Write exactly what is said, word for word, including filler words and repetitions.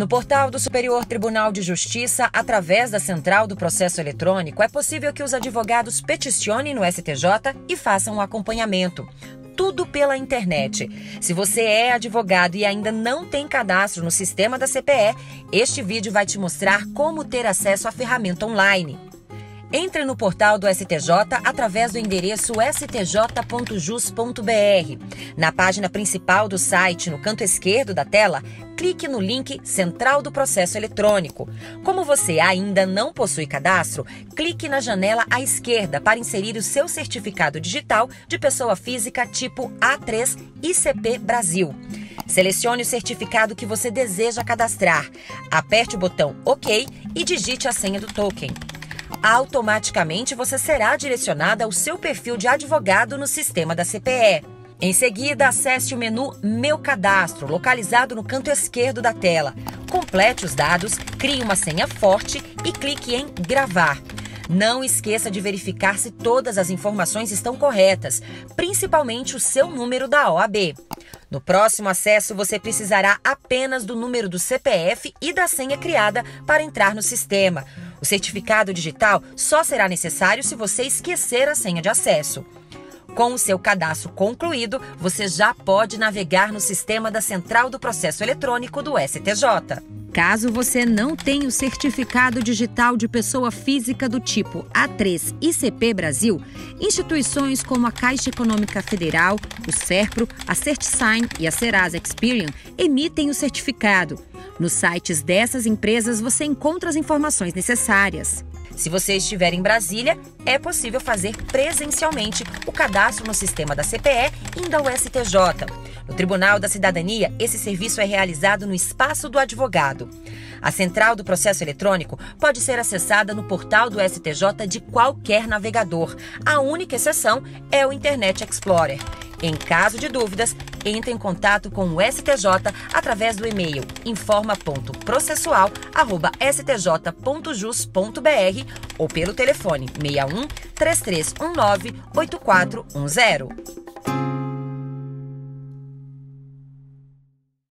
No portal do Superior Tribunal de Justiça, através da Central do Processo Eletrônico, é possível que os advogados peticionem no S T J e façam o acompanhamento. Tudo pela internet. Se você é advogado e ainda não tem cadastro no sistema da C P E, este vídeo vai te mostrar como ter acesso à ferramenta online. Entre no portal do S T J através do endereço s t j ponto jus ponto b r. Na página principal do site, no canto esquerdo da tela, clique no link Central do Processo Eletrônico. Como você ainda não possui cadastro, clique na janela à esquerda para inserir o seu certificado digital de pessoa física tipo A três I C P Brasil. Selecione o certificado que você deseja cadastrar, aperte o botão OK e digite a senha do token. Automaticamente você será direcionada ao seu perfil de advogado no sistema da C P E. Em seguida, acesse o menu Meu Cadastro, localizado no canto esquerdo da tela. Complete os dados, crie uma senha forte e clique em Gravar. Não esqueça de verificar se todas as informações estão corretas, principalmente o seu número da O A B. No próximo acesso, você precisará apenas do número do C P F e da senha criada para entrar no sistema. O certificado digital só será necessário se você esquecer a senha de acesso. Com o seu cadastro concluído, você já pode navegar no sistema da Central do Processo Eletrônico do S T J. Caso você não tenha o certificado digital de pessoa física do tipo A três I C P Brasil, instituições como a Caixa Econômica Federal, o Serpro, a Certisign e a Serasa Experian emitem o certificado. Nos sites dessas empresas você encontra as informações necessárias. Se você estiver em Brasília, é possível fazer presencialmente o cadastro no sistema da C P E e ainda o S T J. No Tribunal da Cidadania, esse serviço é realizado no espaço do advogado. A Central do Processo Eletrônico pode ser acessada no portal do S T J de qualquer navegador. A única exceção é o Internet Explorer. Em caso de dúvidas, entre em contato com o S T J através do e-mail informa ponto processual arroba s t j ponto jus ponto b r ou pelo telefone seis um, três três um nove, oito quatro um zero.